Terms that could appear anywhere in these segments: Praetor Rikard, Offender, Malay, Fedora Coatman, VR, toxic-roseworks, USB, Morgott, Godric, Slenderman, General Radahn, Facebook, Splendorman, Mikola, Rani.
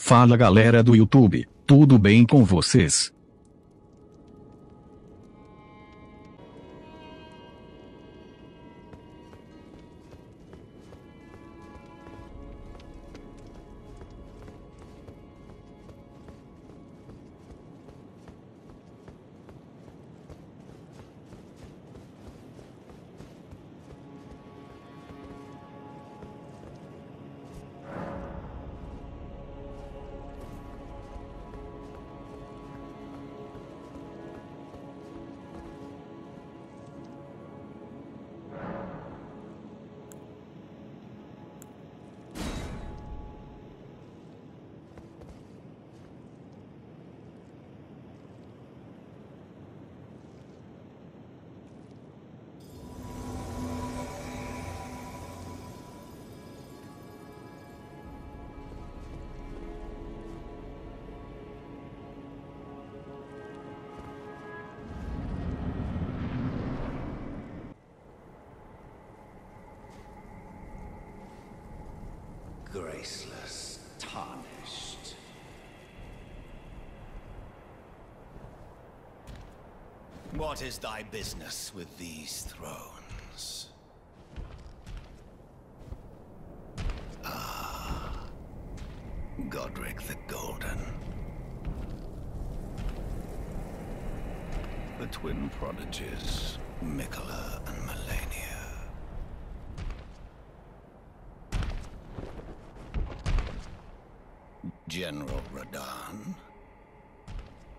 Fala galera do YouTube, tudo bem com vocês? Graceless, tarnished. What is thy business with these thrones? Ah, Godric the Golden. The twin prodigies, Mikola and Malay. General Radahn,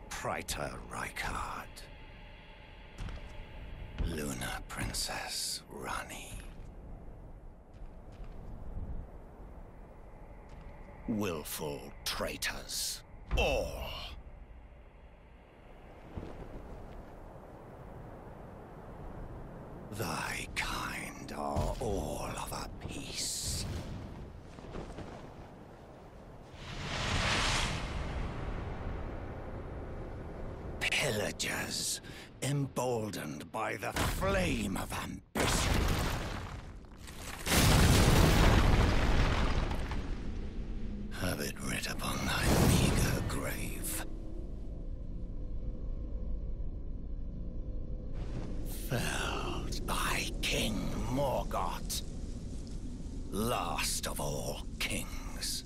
Praetor Rikard, Luna Princess Rani. Willful traitors, all. Thy kind are all of a piece. Villagers, emboldened by the flame of ambition. Have it writ upon thy meager grave. Felled by King Morgott, last of all kings.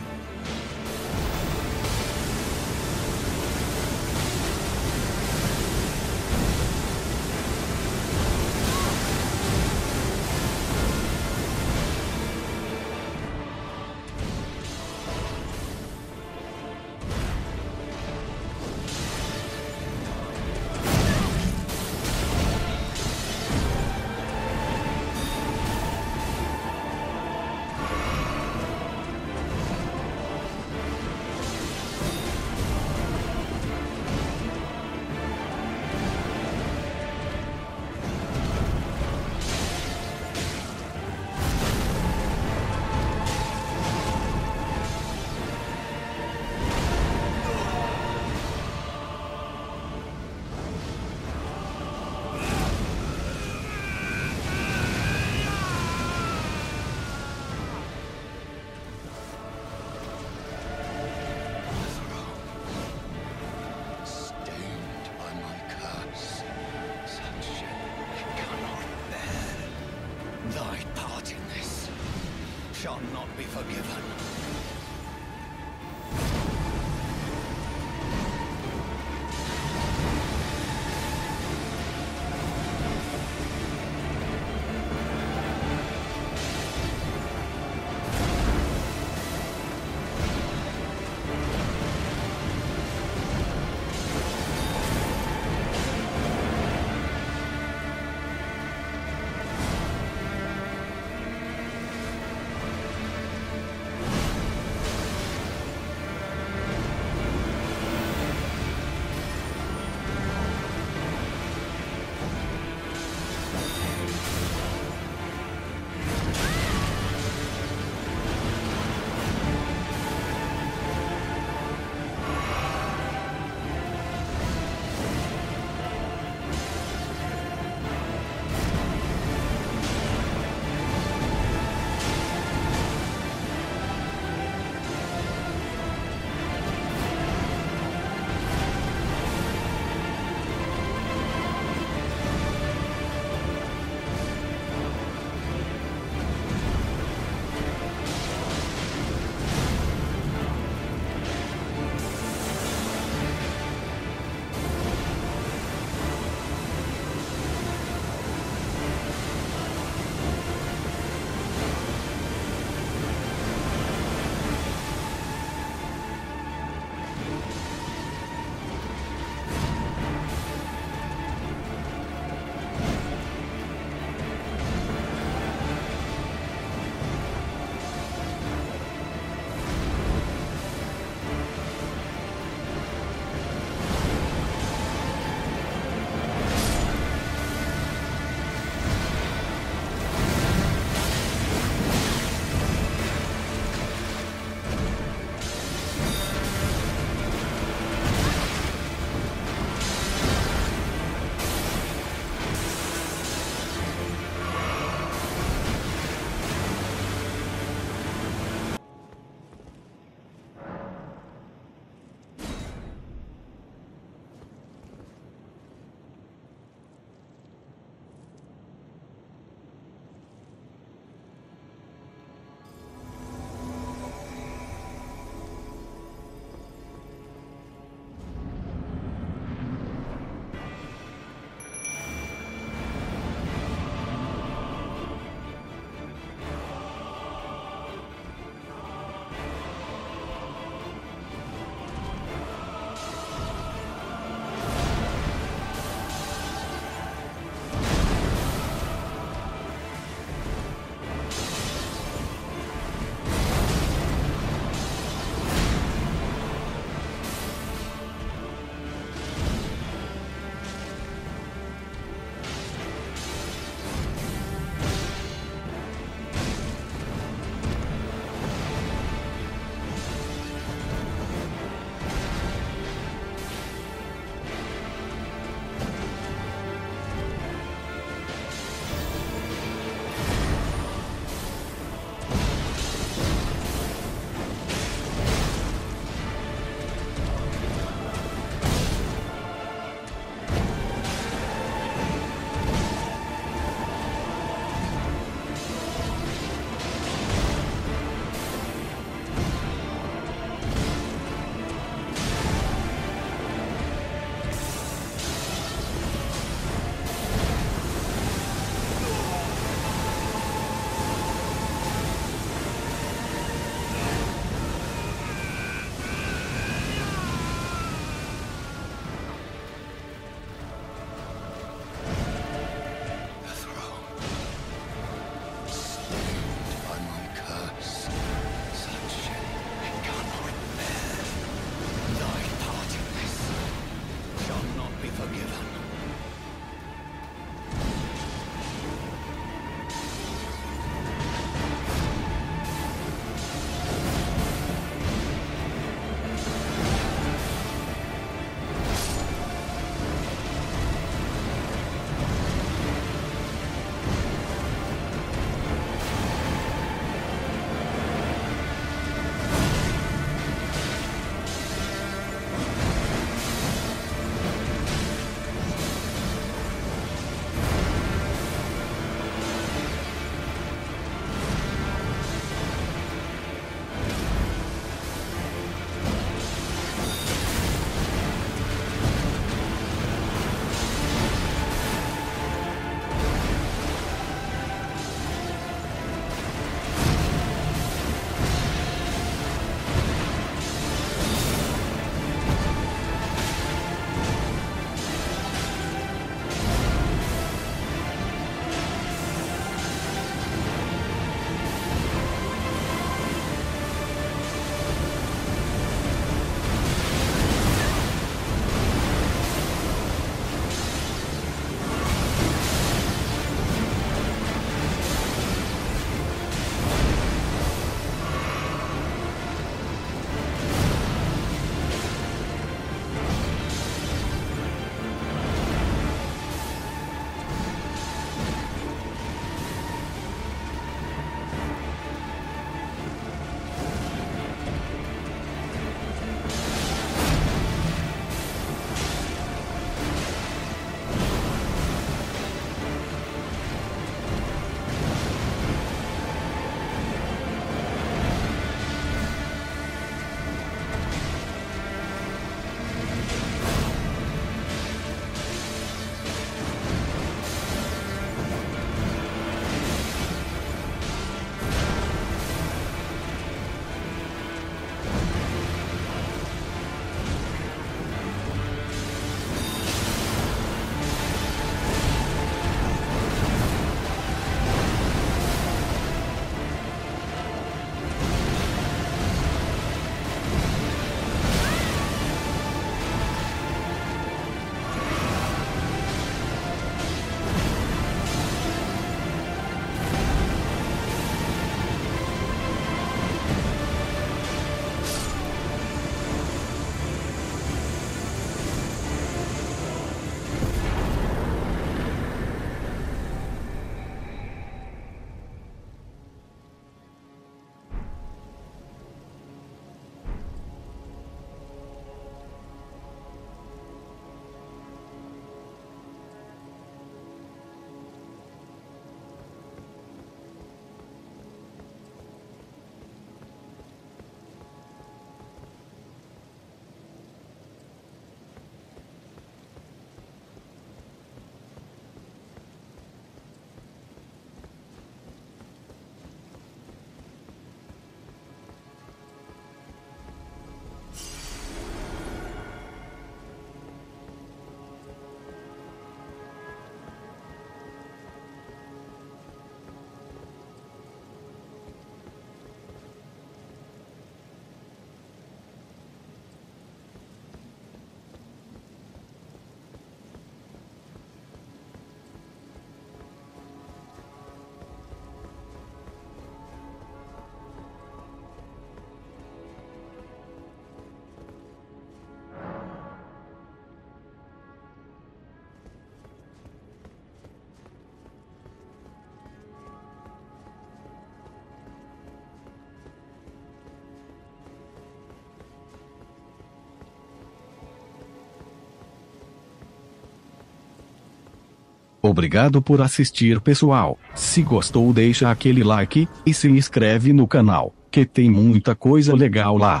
Obrigado por assistir, pessoal. Se gostou, deixa aquele like e se inscreve no canal, que tem muita coisa legal lá.